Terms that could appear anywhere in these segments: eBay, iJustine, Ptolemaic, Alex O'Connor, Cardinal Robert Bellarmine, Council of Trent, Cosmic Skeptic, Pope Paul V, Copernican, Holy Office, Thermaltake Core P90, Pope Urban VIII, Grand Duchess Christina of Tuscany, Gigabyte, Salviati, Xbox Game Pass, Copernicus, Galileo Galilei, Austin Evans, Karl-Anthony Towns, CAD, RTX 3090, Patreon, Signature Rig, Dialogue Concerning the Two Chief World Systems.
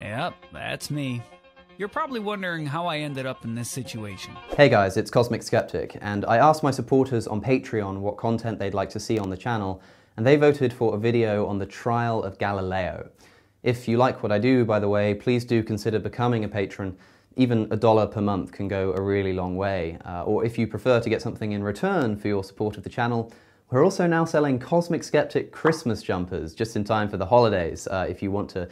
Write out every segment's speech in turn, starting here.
Yep, that's me. You're probably wondering how I ended up in this situation. Hey guys, it's Cosmic Skeptic, and I asked my supporters on Patreon what content they'd like to see on the channel, and they voted for a video on the trial of Galileo. If you like what I do, by the way, please do consider becoming a patron. Even $1 per month can go a really long way. Or if you prefer to get something in return for your support of the channel, we're also now selling Cosmic Skeptic Christmas jumpers just in time for the holidays, if you want to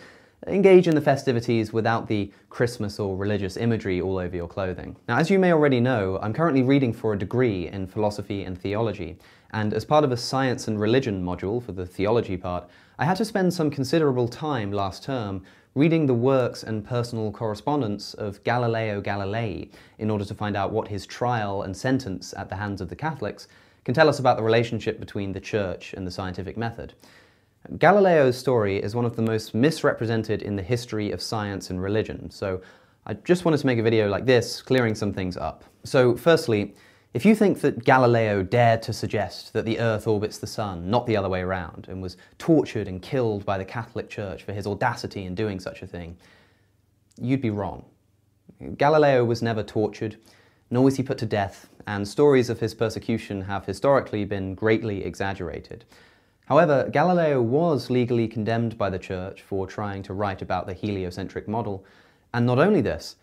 engage in the festivities without the Christmas or religious imagery all over your clothing. Now, as you may already know, I'm currently reading for a degree in philosophy and theology, and as part of a science and religion module for the theology part, I had to spend some considerable time last term reading the works and personal correspondence of Galileo Galilei in order to find out what his trial and sentence at the hands of the Catholics can tell us about the relationship between the Church and the scientific method. Galileo's story is one of the most misrepresented in the history of science and religion, so I just wanted to make a video like this, clearing some things up. So firstly, if you think that Galileo dared to suggest that the Earth orbits the Sun, not the other way around, and was tortured and killed by the Catholic Church for his audacity in doing such a thing, you'd be wrong. Galileo was never tortured, nor was he put to death, and stories of his persecution have historically been greatly exaggerated. However, Galileo was legally condemned by the Church for trying to write about the heliocentric model, and not only this,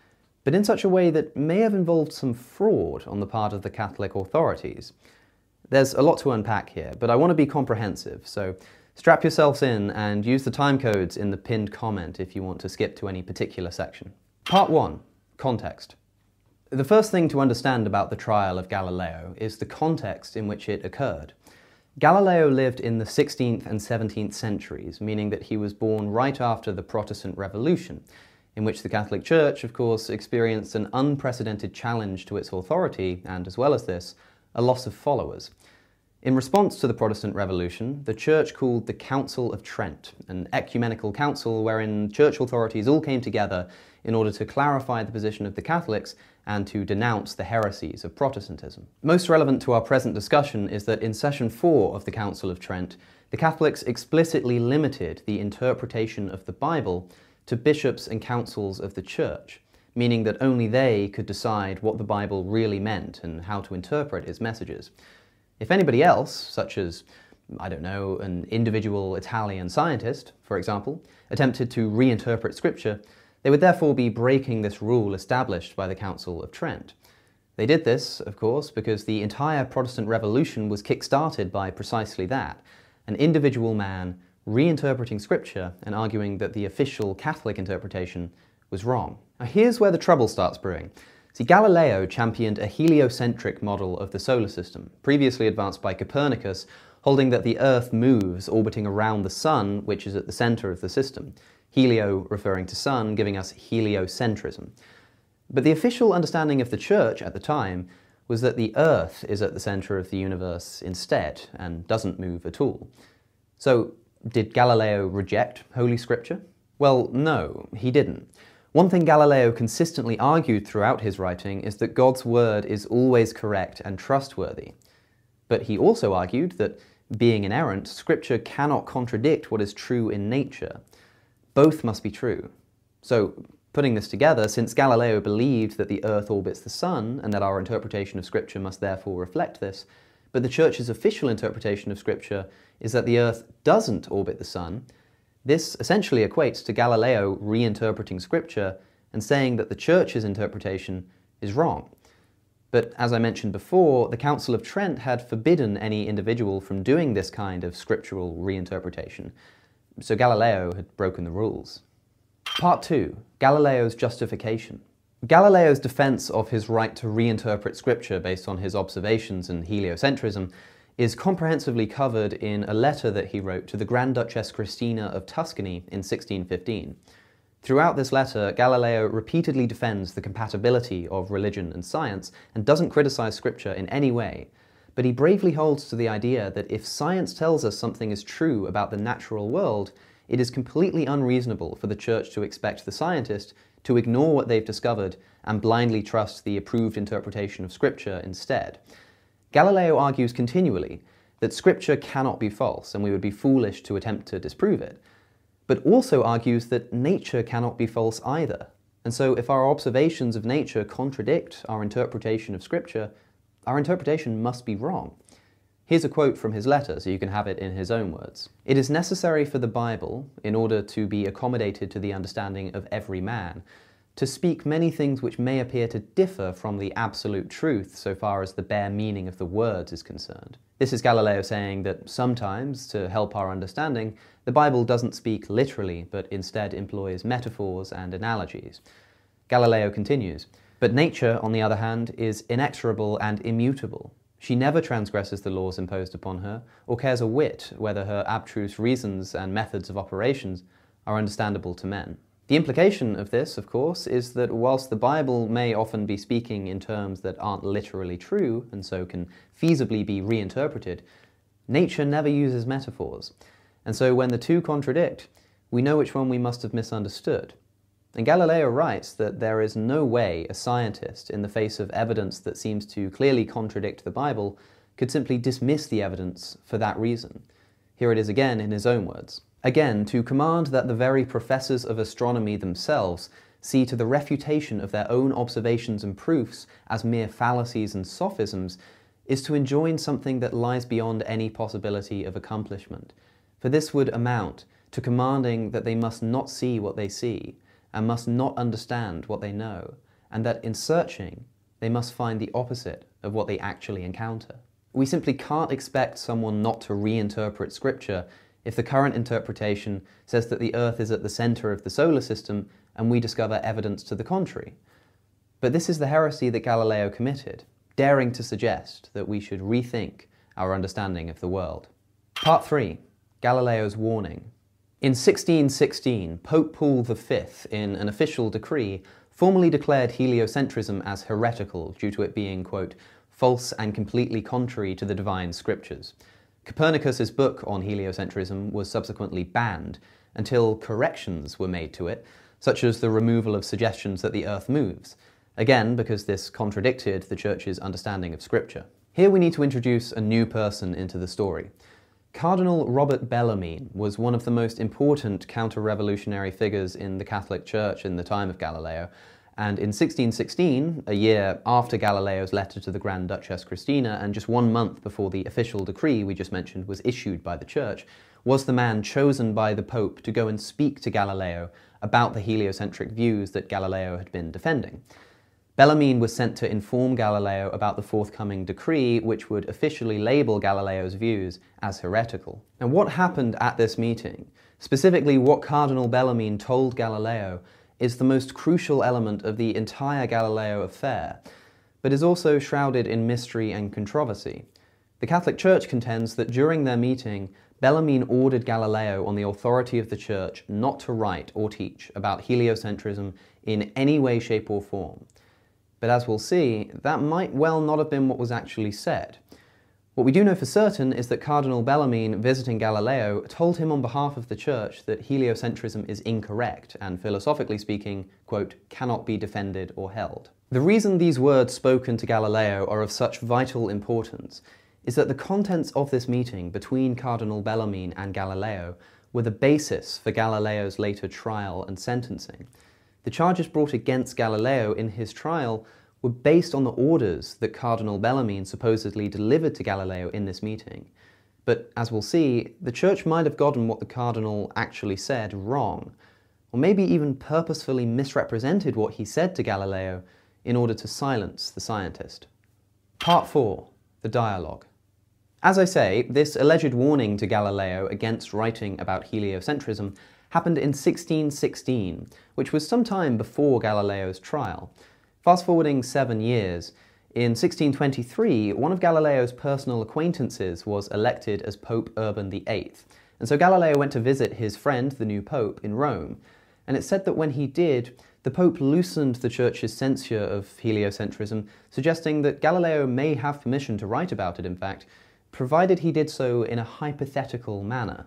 but in such a way that may have involved some fraud on the part of the Catholic authorities. There's a lot to unpack here, but I want to be comprehensive, so strap yourselves in and use the time codes in the pinned comment if you want to skip to any particular section. Part 1. Context. The first thing to understand about the trial of Galileo is the context in which it occurred. Galileo lived in the 16th and 17th centuries, meaning that he was born right after the Protestant Revolution, in which the Catholic Church, of course, experienced an unprecedented challenge to its authority and, as well as this, a loss of followers. In response to the Protestant Revolution, the Church called the Council of Trent, an ecumenical council wherein church authorities all came together in order to clarify the position of the Catholics and to denounce the heresies of Protestantism. Most relevant to our present discussion is that in Session 4 of the Council of Trent, the Catholics explicitly limited the interpretation of the Bible to bishops and councils of the Church, meaning that only they could decide what the Bible really meant and how to interpret its messages. If anybody else, such as, I don't know, an individual Italian scientist, for example, attempted to reinterpret Scripture, they would therefore be breaking this rule established by the Council of Trent. They did this, of course, because the entire Protestant Revolution was kick-started by precisely that, an individual man reinterpreting Scripture and arguing that the official Catholic interpretation was wrong. Now here's where the trouble starts brewing. See, Galileo championed a heliocentric model of the solar system, previously advanced by Copernicus, holding that the Earth moves orbiting around the Sun, which is at the center of the system. Helio referring to sun, giving us heliocentrism. But the official understanding of the Church at the time was that the Earth is at the center of the universe instead, and doesn't move at all. So did Galileo reject Holy Scripture? Well, no, he didn't. One thing Galileo consistently argued throughout his writing is that God's word is always correct and trustworthy. But he also argued that, being inerrant, Scripture cannot contradict what is true in nature. Both must be true. So, putting this together, since Galileo believed that the Earth orbits the Sun, and that our interpretation of Scripture must therefore reflect this, but the Church's official interpretation of Scripture is that the Earth doesn't orbit the Sun, this essentially equates to Galileo reinterpreting Scripture and saying that the Church's interpretation is wrong. But as I mentioned before, the Council of Trent had forbidden any individual from doing this kind of scriptural reinterpretation. So Galileo had broken the rules. Part 2. Galileo's justification. Galileo's defense of his right to reinterpret Scripture based on his observations and heliocentrism is comprehensively covered in a letter that he wrote to the Grand Duchess Christina of Tuscany in 1615. Throughout this letter, Galileo repeatedly defends the compatibility of religion and science and doesn't criticize Scripture in any way. But he bravely holds to the idea that if science tells us something is true about the natural world, it is completely unreasonable for the Church to expect the scientist to ignore what they've discovered and blindly trust the approved interpretation of Scripture instead. Galileo argues continually that Scripture cannot be false, and we would be foolish to attempt to disprove it. but also argues that nature cannot be false either. And so if our observations of nature contradict our interpretation of Scripture, our interpretation must be wrong. Here's a quote from his letter, so you can have it in his own words. "It is necessary for the Bible, in order to be accommodated to the understanding of every man, to speak many things which may appear to differ from the absolute truth so far as the bare meaning of the words is concerned." This is Galileo saying that sometimes, to help our understanding, the Bible doesn't speak literally, but instead employs metaphors and analogies. Galileo continues, "But nature, on the other hand, is inexorable and immutable. She never transgresses the laws imposed upon her, or cares a whit whether her abstruse reasons and methods of operations are understandable to men." The implication of this, of course, is that whilst the Bible may often be speaking in terms that aren't literally true, and so can feasibly be reinterpreted, nature never uses metaphors. And so when the two contradict, we know which one we must have misunderstood. And Galileo writes that there is no way a scientist, in the face of evidence that seems to clearly contradict the Bible, could simply dismiss the evidence for that reason. Here it is again in his own words. "Again, to command that the very professors of astronomy themselves see to the refutation of their own observations and proofs as mere fallacies and sophisms is to enjoin something that lies beyond any possibility of accomplishment. For this would amount to commanding that they must not see what they see, and must not understand what they know, and that in searching they must find the opposite of what they actually encounter." We simply can't expect someone not to reinterpret Scripture if the current interpretation says that the Earth is at the center of the solar system and we discover evidence to the contrary. But this is the heresy that Galileo committed, daring to suggest that we should rethink our understanding of the world. Part 3. Galileo's warning. In 1616, Pope Paul V, in an official decree, formally declared heliocentrism as heretical due to it being, quote, "false and completely contrary to the divine scriptures." Copernicus's book on heliocentrism was subsequently banned until corrections were made to it, such as the removal of suggestions that the Earth moves, again because this contradicted the Church's understanding of Scripture. Here we need to introduce a new person into the story. Cardinal Robert Bellarmine was one of the most important counter-revolutionary figures in the Catholic Church in the time of Galileo, and in 1616, a year after Galileo's letter to the Grand Duchess Christina, and just 1 month before the official decree we just mentioned was issued by the Church, was the man chosen by the Pope to go and speak to Galileo about the heliocentric views that Galileo had been defending. Bellarmine was sent to inform Galileo about the forthcoming decree, which would officially label Galileo's views as heretical. And what happened at this meeting, specifically what Cardinal Bellarmine told Galileo, is the most crucial element of the entire Galileo affair, but is also shrouded in mystery and controversy. The Catholic Church contends that during their meeting, Bellarmine ordered Galileo on the authority of the Church not to write or teach about heliocentrism in any way, shape or form. But as we'll see, that might well not have been what was actually said. What we do know for certain is that Cardinal Bellarmine, visiting Galileo, told him on behalf of the Church that heliocentrism is incorrect and, philosophically speaking, quote, "cannot be defended or held." The reason these words spoken to Galileo are of such vital importance is that the contents of this meeting between Cardinal Bellarmine and Galileo were the basis for Galileo's later trial and sentencing. The charges brought against Galileo in his trial were based on the orders that Cardinal Bellarmine supposedly delivered to Galileo in this meeting. But as we'll see, the Church might have gotten what the Cardinal actually said wrong, or maybe even purposefully misrepresented what he said to Galileo in order to silence the scientist. Part 4. The Dialogue. As I say, this alleged warning to Galileo against writing about heliocentrism happened in 1616, which was some time before Galileo's trial. Fast forwarding 7 years, in 1623, one of Galileo's personal acquaintances was elected as Pope Urban VIII, and so Galileo went to visit his friend, the new Pope, in Rome, and it's said that when he did, the Pope loosened the Church's censure of heliocentrism, suggesting that Galileo may have permission to write about it, in fact, provided he did so in a hypothetical manner.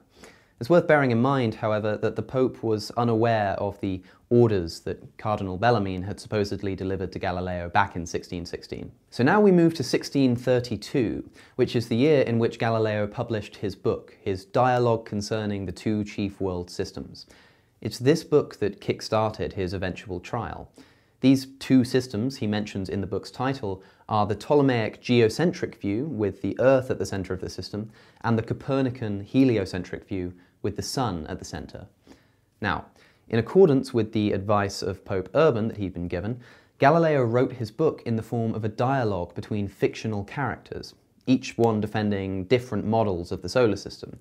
It's worth bearing in mind, however, that the Pope was unaware of the orders that Cardinal Bellarmine had supposedly delivered to Galileo back in 1616. So now we move to 1632, which is the year in which Galileo published his book, his Dialogue Concerning the Two Chief World Systems. It's this book that kick-started his eventual trial. These two systems he mentions in the book's title are the Ptolemaic geocentric view, with the Earth at the centre of the system, and the Copernican heliocentric view, with the Sun at the centre. Now, in accordance with the advice of Pope Urban that he'd been given, Galileo wrote his book in the form of a dialogue between fictional characters, each one defending different models of the solar system.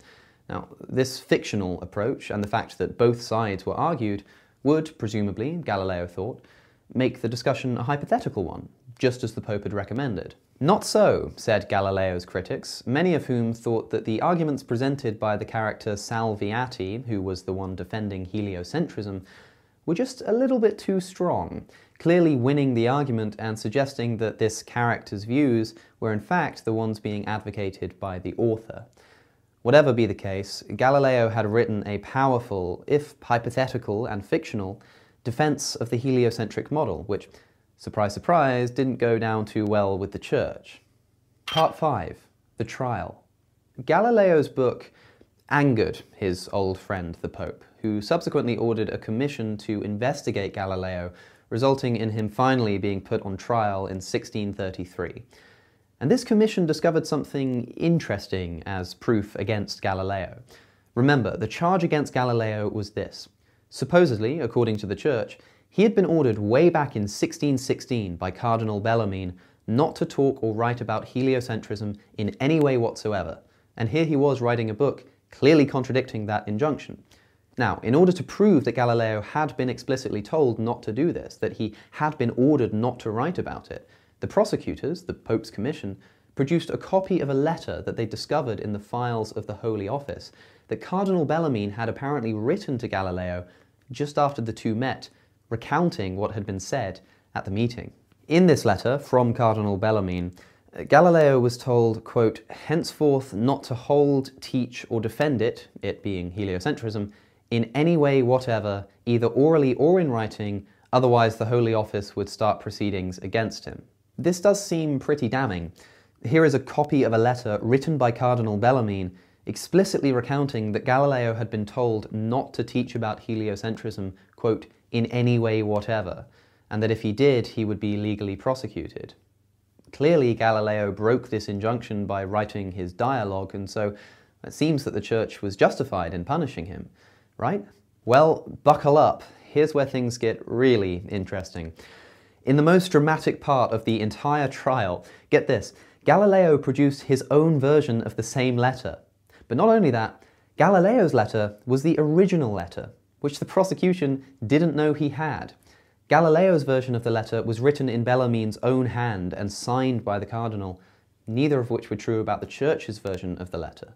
Now, this fictional approach, and the fact that both sides were argued, would, presumably, Galileo thought, make the discussion a hypothetical one, just as the Pope had recommended. Not so, said Galileo's critics, many of whom thought that the arguments presented by the character Salviati, who was the one defending heliocentrism, were just a little bit too strong, clearly winning the argument and suggesting that this character's views were in fact the ones being advocated by the author. Whatever be the case, Galileo had written a powerful, if hypothetical and fictional, defense of the heliocentric model, which, surprise, surprise, didn't go down too well with the church. Part 5. The Trial. Galileo's book angered his old friend, the Pope, who subsequently ordered a commission to investigate Galileo, resulting in him finally being put on trial in 1633. And this commission discovered something interesting as proof against Galileo. Remember, the charge against Galileo was this. Supposedly, according to the Church, he had been ordered way back in 1616 by Cardinal Bellarmine not to talk or write about heliocentrism in any way whatsoever, and here he was writing a book clearly contradicting that injunction. Now, in order to prove that Galileo had been explicitly told not to do this, that he had been ordered not to write about it, the prosecutors, the Pope's commission, produced a copy of a letter that they discovered in the files of the Holy Office that Cardinal Bellarmine had apparently written to Galileo just after the two met, recounting what had been said at the meeting. In this letter from Cardinal Bellarmine, Galileo was told, quote, henceforth not to hold, teach, or defend it, it being heliocentrism, in any way whatever, either orally or in writing, otherwise the Holy Office would start proceedings against him. This does seem pretty damning. Here is a copy of a letter written by Cardinal Bellarmine explicitly recounting that Galileo had been told not to teach about heliocentrism, quote, in any way whatever, and that if he did, he would be legally prosecuted. Clearly, Galileo broke this injunction by writing his dialogue, and so it seems that the Church was justified in punishing him, right? Well, buckle up. Here's where things get really interesting. In the most dramatic part of the entire trial, get this, Galileo produced his own version of the same letter. But not only that, Galileo's letter was the original letter, which the prosecution didn't know he had. Galileo's version of the letter was written in Bellarmine's own hand and signed by the cardinal, neither of which were true about the Church's version of the letter.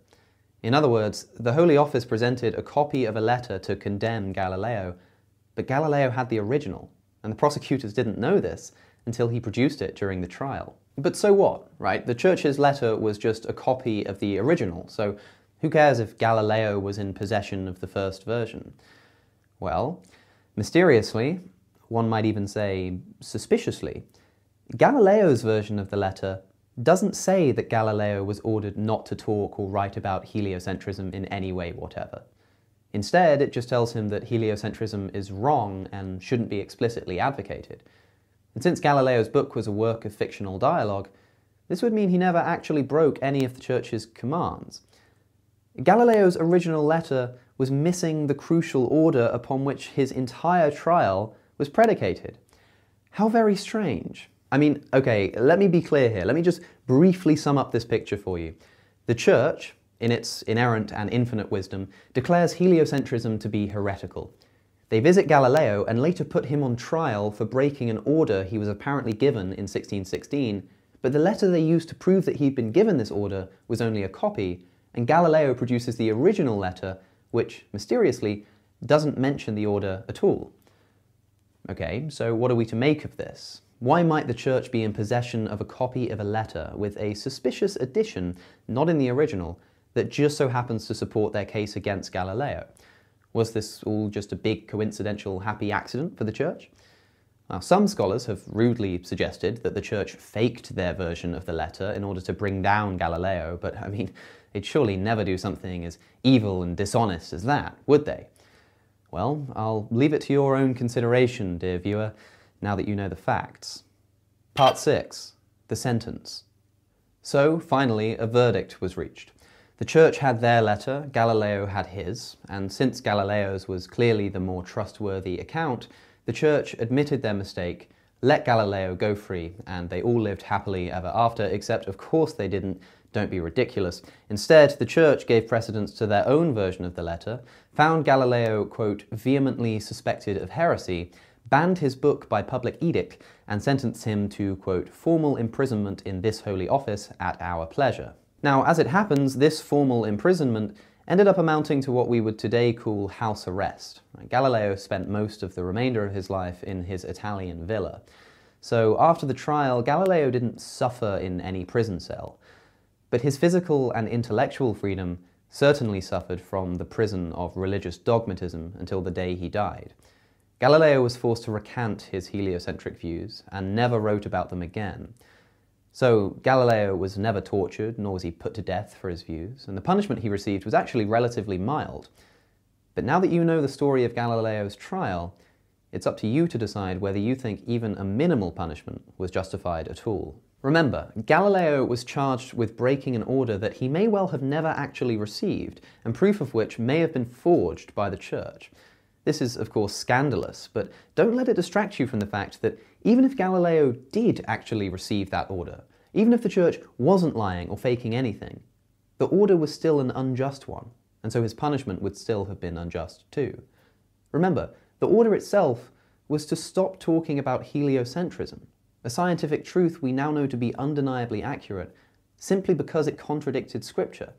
In other words, the Holy Office presented a copy of a letter to condemn Galileo, but Galileo had the original, and the prosecutors didn't know this until he produced it during the trial. But so what, right? The Church's letter was just a copy of the original, so who cares if Galileo was in possession of the first version? Well, mysteriously, one might even say suspiciously, Galileo's version of the letter doesn't say that Galileo was ordered not to talk or write about heliocentrism in any way whatever. Instead, it just tells him that heliocentrism is wrong and shouldn't be explicitly advocated. And since Galileo's book was a work of fictional dialogue, this would mean he never actually broke any of the Church's commands. Galileo's original letter was missing the crucial order upon which his entire trial was predicated. How very strange. I mean, okay, let me be clear here. Let me just briefly sum up this picture for you. The Church, in its inerrant and infinite wisdom, declares heliocentrism to be heretical. They visit Galileo and later put him on trial for breaking an order he was apparently given in 1616, but the letter they used to prove that he'd been given this order was only a copy, and Galileo produces the original letter which, mysteriously, doesn't mention the order at all. Okay, so what are we to make of this? Why might the Church be in possession of a copy of a letter with a suspicious addition, not in the original, that just so happens to support their case against Galileo. Was this all just a big coincidental happy accident for the Church? Now, some scholars have rudely suggested that the Church faked their version of the letter in order to bring down Galileo, but I mean, they'd surely never do something as evil and dishonest as that, would they? Well, I'll leave it to your own consideration, dear viewer, now that you know the facts. Part 6. The sentence. So, finally, a verdict was reached. The Church had their letter, Galileo had his, and since Galileo's was clearly the more trustworthy account, the Church admitted their mistake, let Galileo go free, and they all lived happily ever after, except of course they didn't. Don't be ridiculous. Instead, the Church gave precedence to their own version of the letter, found Galileo, quote, vehemently suspected of heresy, banned his book by public edict, and sentenced him to, quote, formal imprisonment in this holy office at our pleasure. Now, as it happens, this formal imprisonment ended up amounting to what we would today call house arrest. Galileo spent most of the remainder of his life in his Italian villa. So after the trial, Galileo didn't suffer in any prison cell. But his physical and intellectual freedom certainly suffered from the prison of religious dogmatism until the day he died. Galileo was forced to recant his heliocentric views and never wrote about them again. So Galileo was never tortured, nor was he put to death for his views, and the punishment he received was actually relatively mild. But now that you know the story of Galileo's trial, it's up to you to decide whether you think even a minimal punishment was justified at all. Remember, Galileo was charged with breaking an order that he may well have never actually received, and proof of which may have been forged by the Church. This is, of course, scandalous, but don't let it distract you from the fact that even if Galileo did actually receive that order, even if the Church wasn't lying or faking anything, the order was still an unjust one, and so his punishment would still have been unjust too. Remember, the order itself was to stop talking about heliocentrism, a scientific truth we now know to be undeniably accurate, simply because it contradicted Scripture.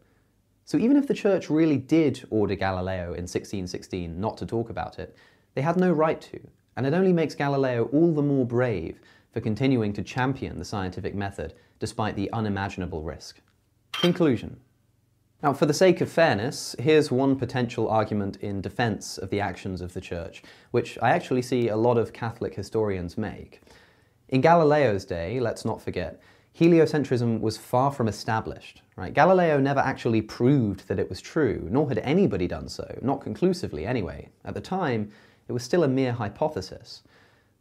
So even if the Church really did order Galileo in 1616 not to talk about it, they had no right to, and it only makes Galileo all the more brave for continuing to champion the scientific method despite the unimaginable risk. Conclusion. Now, for the sake of fairness, here's one potential argument in defense of the actions of the Church, which I actually see a lot of Catholic historians make. In Galileo's day, let's not forget, heliocentrism was far from established. Right? Galileo never actually proved that it was true, nor had anybody done so, not conclusively anyway. At the time, it was still a mere hypothesis.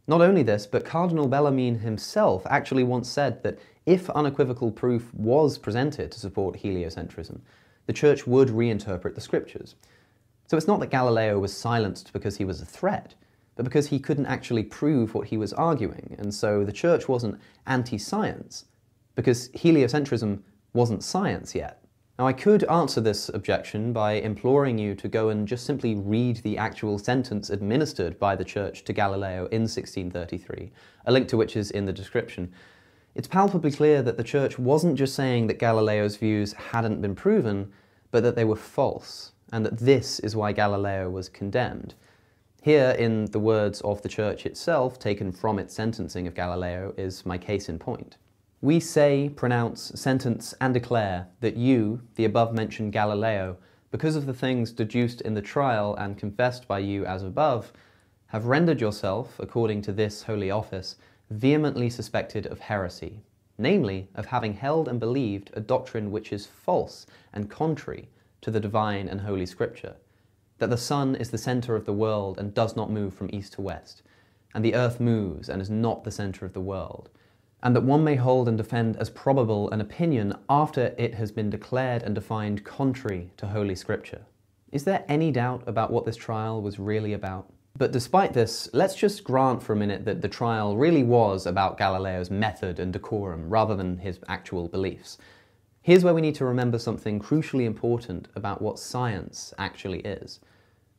Not only this, but Cardinal Bellarmine himself actually once said that if unequivocal proof was presented to support heliocentrism, the Church would reinterpret the Scriptures. So it's not that Galileo was silenced because he was a threat, but because he couldn't actually prove what he was arguing, and so the Church wasn't anti-science, because heliocentrism wasn't science yet. Now, I could answer this objection by imploring you to go and just simply read the actual sentence administered by the Church to Galileo in 1633, a link to which is in the description. It's palpably clear that the Church wasn't just saying that Galileo's views hadn't been proven, but that they were false, and that this is why Galileo was condemned. Here, in the words of the Church itself, taken from its sentencing of Galileo, is my case in point. We say, pronounce, sentence, and declare that you, the above-mentioned Galileo, because of the things deduced in the trial and confessed by you as above, have rendered yourself, according to this holy office, vehemently suspected of heresy, namely, of having held and believed a doctrine which is false and contrary to the divine and holy Scripture, that the sun is the center of the world and does not move from east to west, and the earth moves and is not the center of the world, and that one may hold and defend as probable an opinion after it has been declared and defined contrary to Holy Scripture. Is there any doubt about what this trial was really about? But despite this, let's just grant for a minute that the trial really was about Galileo's method and decorum rather than his actual beliefs. Here's where we need to remember something crucially important about what science actually is.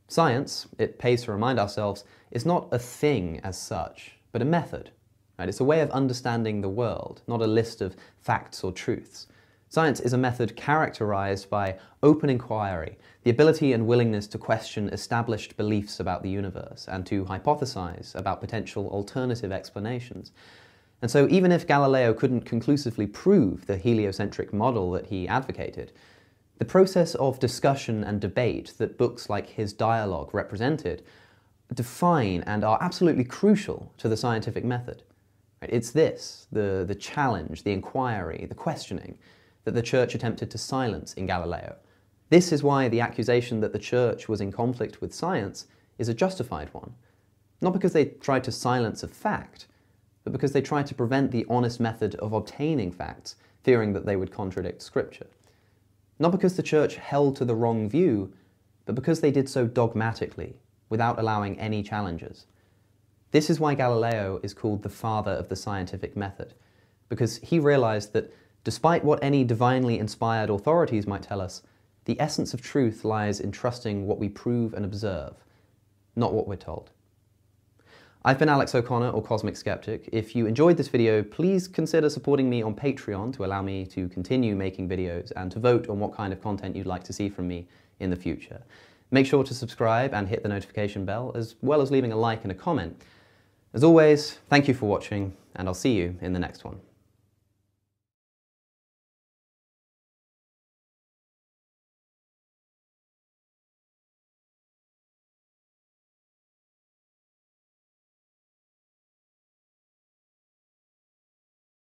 Science, it pays to remind ourselves, is not a thing as such, but a method. Right? It's a way of understanding the world, not a list of facts or truths. Science is a method characterized by open inquiry, the ability and willingness to question established beliefs about the universe, and to hypothesize about potential alternative explanations. And so even if Galileo couldn't conclusively prove the heliocentric model that he advocated, The process of discussion and debate that books like his Dialogue represented define and are absolutely crucial to the scientific method. It's this, the challenge, the inquiry, the questioning, that the Church attempted to silence in Galileo. This is why the accusation that the Church was in conflict with science is a justified one. Not because they tried to silence a fact, but because they tried to prevent the honest method of obtaining facts, fearing that they would contradict Scripture. Not because the Church held to the wrong view, but because they did so dogmatically, without allowing any challenges. This is why Galileo is called the father of the scientific method, because he realized that despite what any divinely inspired authorities might tell us, the essence of truth lies in trusting what we prove and observe, not what we're told. I've been Alex O'Connor, or Cosmic Skeptic. If you enjoyed this video, please consider supporting me on Patreon to allow me to continue making videos and to vote on what kind of content you'd like to see from me in the future. Make sure to subscribe and hit the notification bell, as well as leaving a like and a comment. As always, thank you for watching, and I'll see you in the next one.